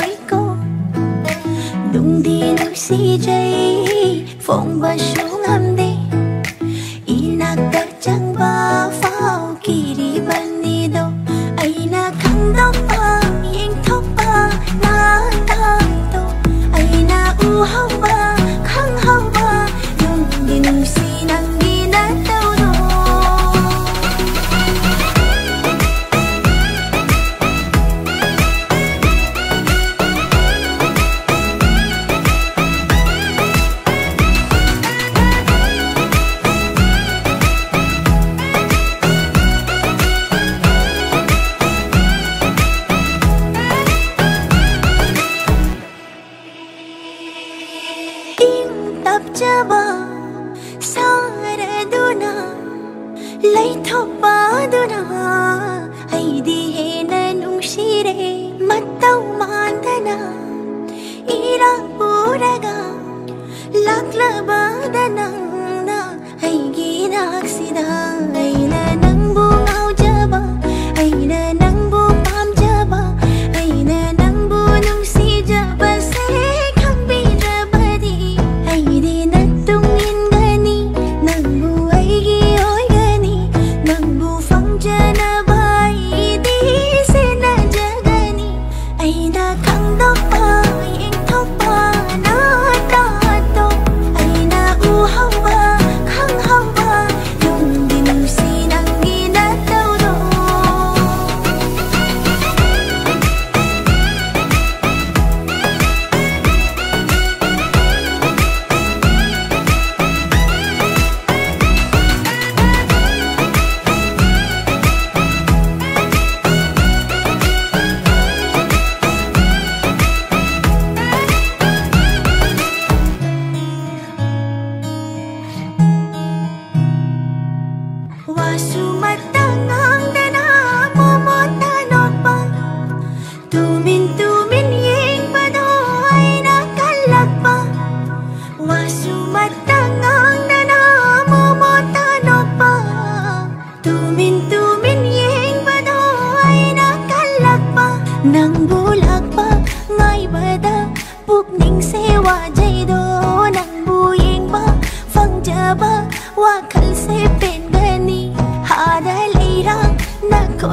Rico. Đừng đi nước si jay phong ba xuống làm đi. Inaka chẳng ba phao kiri ban đi đâu. Aina khăn đắp ba yên thóc ba na na đâu. Aina u hao ba khăn hao ba. Đừng đi nước si nang đi na đâu. Hãy subscribe cho kênh Ghiền Mì Gõ để không bỏ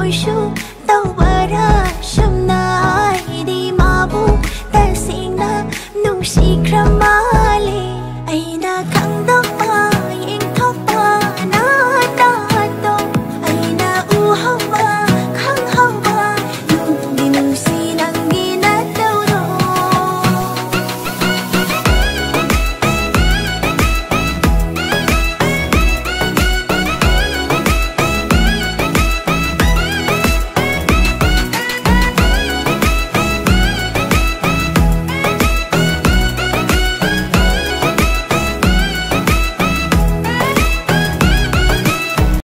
lỡ những video hấp dẫn.